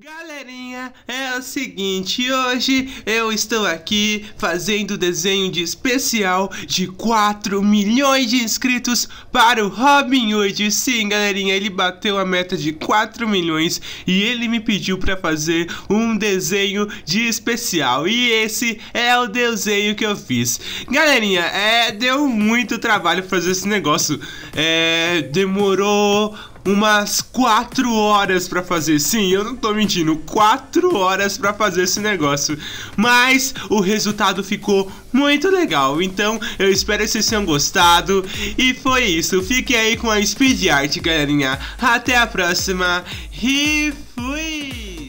Galerinha, é o seguinte, hoje eu estou aqui fazendo desenho de especial de 4 milhões de inscritos para o Robin Hood. Sim, galerinha, ele bateu a meta de 4 milhões e ele me pediu para fazer um desenho de especial. E esse é o desenho que eu fiz. Galerinha, deu muito trabalho fazer esse negócio. Demorou umas 4 horas pra fazer. Sim, eu não tô mentindo, 4 horas pra fazer esse negócio. Mas o resultado ficou muito legal. Então eu espero que vocês tenham gostado. E foi isso, fiquem aí com a Speed Art, galerinha. Até a próxima e fui!